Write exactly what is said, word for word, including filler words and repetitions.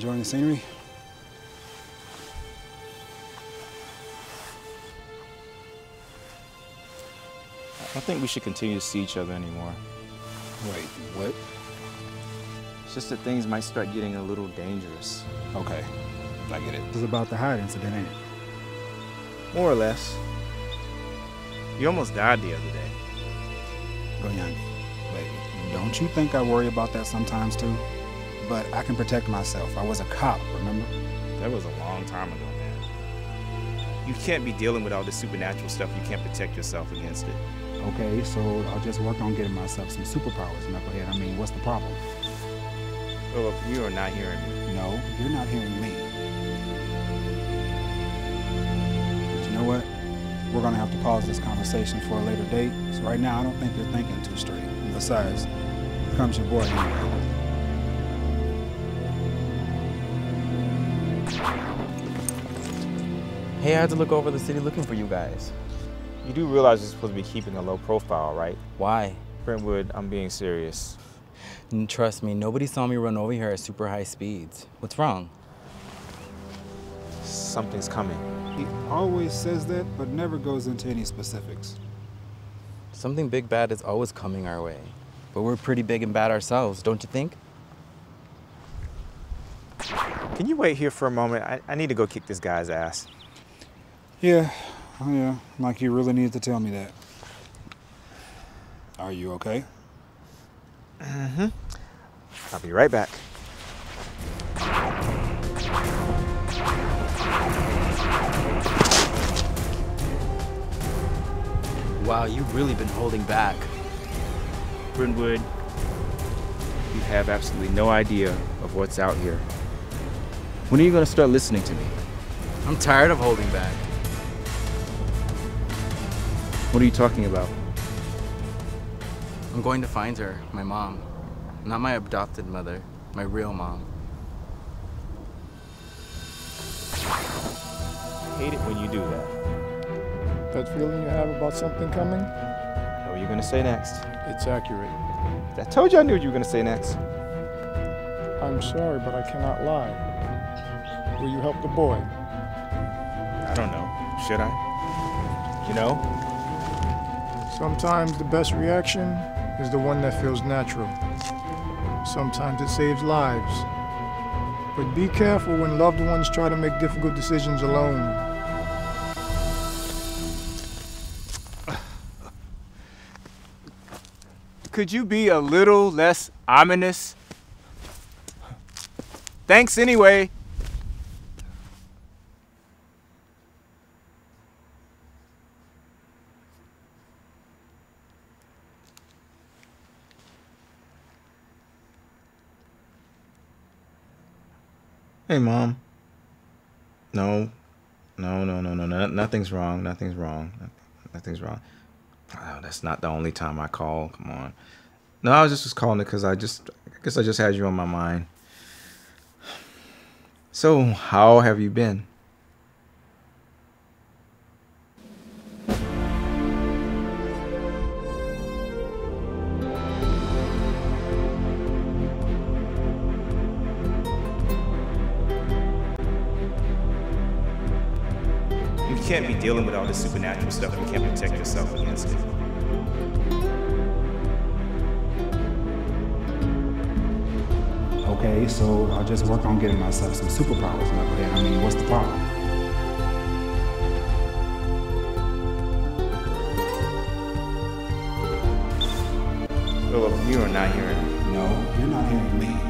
enjoying the scenery. I think we should continue to see each other anymore. Wait, what? It's just that things might start getting a little dangerous. Okay, I get it. It was about the hide incident, ain't it? More or less. You almost died the other day. Goyangee, baby, don't you think I worry about that sometimes too? But I can protect myself. I was a cop, remember? That was a long time ago, man. You can't be dealing with all this supernatural stuff. You can't protect yourself against it. Okay, so I'll just work on getting myself some superpowers, knucklehead. I mean, what's the problem? Philip, you are not hearing me. No, you're not hearing me. But you know what? We're gonna have to pause this conversation for a later date. So right now, I don't think you're thinking too straight. And besides, here comes your boy anyway. Hey, I had to look over the city looking for you guys. You do realize you're supposed to be keeping a low profile, right? Why? Brentwood, I'm being serious. And trust me, nobody saw me run over here at super high speeds. What's wrong? Something's coming. He always says that, but never goes into any specifics. Something big bad is always coming our way. But we're pretty big and bad ourselves, don't you think? Can you wait here for a moment? I, I need to go kick this guy's ass. Yeah. Oh, yeah, like you really needed to tell me that. Are you okay? Mm-hmm. I'll be right back. Wow, you've really been holding back. Brentwood, you have absolutely no idea of what's out here. When are you going to start listening to me? I'm tired of holding back. What are you talking about? I'm going to find her, my mom. Not my adopted mother, my real mom. I hate it when you do that. That feeling you have about something coming? What are you gonna say next? It's accurate. I told you I knew what you were gonna say next. I'm sorry, but I cannot lie. Will you help the boy? I don't know. Should I? You know? Sometimes the best reaction is the one that feels natural. Sometimes it saves lives. But be careful when loved ones try to make difficult decisions alone. Could you be a little less ominous? Thanks anyway. Hey, Mom. No, no, no, no, no, no, nothing's wrong, nothing's wrong, nothing's wrong. Oh, that's not the only time I call, come on. No, I was just, just calling it because I just, I guess I just had you on my mind. So, how have you been? You can't be dealing with all this supernatural stuff. You can't protect yourself against it. Okay, so I'll just work on getting myself some superpowers. I mean, what's the problem? Philip, you are not hearing me. No, you're not hearing me.